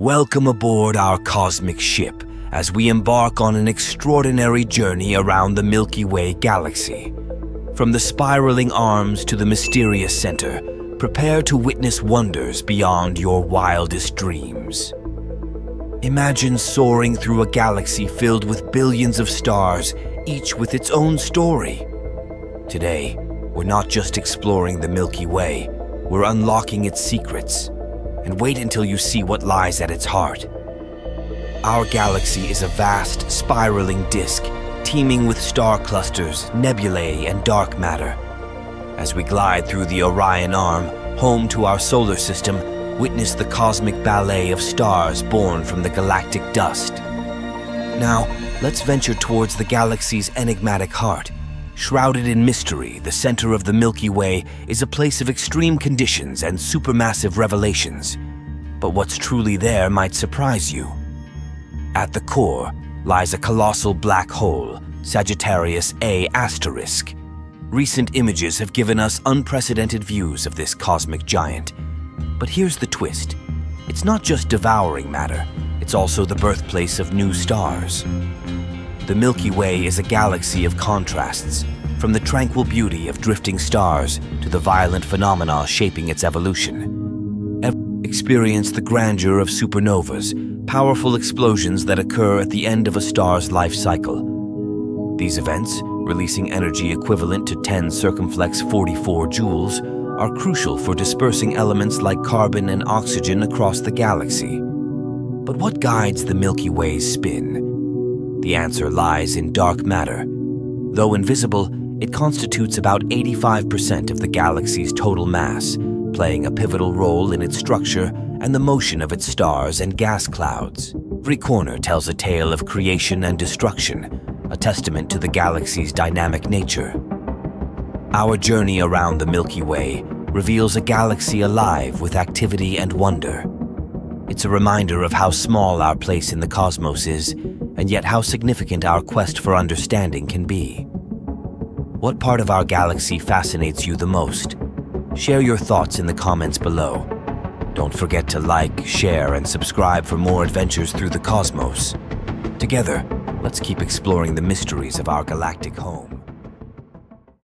Welcome aboard our cosmic ship as we embark on an extraordinary journey around the Milky Way galaxy. From the spiraling arms to the mysterious center, prepare to witness wonders beyond your wildest dreams. Imagine soaring through a galaxy filled with billions of stars, each with its own story. Today, we're not just exploring the Milky Way, we're unlocking its secrets. And wait until you see what lies at its heart. Our galaxy is a vast, spiraling disk, teeming with star clusters, nebulae, and dark matter. As we glide through the Orion Arm, home to our solar system, witness the cosmic ballet of stars born from the galactic dust. Now, let's venture towards the galaxy's enigmatic heart. Shrouded in mystery, the center of the Milky Way is a place of extreme conditions and supermassive revelations. But what's truly there might surprise you. At the core lies a colossal black hole, Sagittarius A*. Recent images have given us unprecedented views of this cosmic giant. But here's the twist. It's not just devouring matter, it's also the birthplace of new stars. The Milky Way is a galaxy of contrasts, from the tranquil beauty of drifting stars to the violent phenomena shaping its evolution. Experience the grandeur of supernovas, powerful explosions that occur at the end of a star's life cycle. These events, releasing energy equivalent to 10 circumflex 44 joules, are crucial for dispersing elements like carbon and oxygen across the galaxy. But what guides the Milky Way's spin? The answer lies in dark matter. Though invisible, it constitutes about 85% of the galaxy's total mass, playing a pivotal role in its structure and the motion of its stars and gas clouds. Every corner tells a tale of creation and destruction, a testament to the galaxy's dynamic nature. Our journey around the Milky Way reveals a galaxy alive with activity and wonder. It's a reminder of how small our place in the cosmos is, and yet how significant our quest for understanding can be. What part of our galaxy fascinates you the most? Share your thoughts in the comments below. Don't forget to like, share, and subscribe for more adventures through the cosmos. Together, let's keep exploring the mysteries of our galactic home.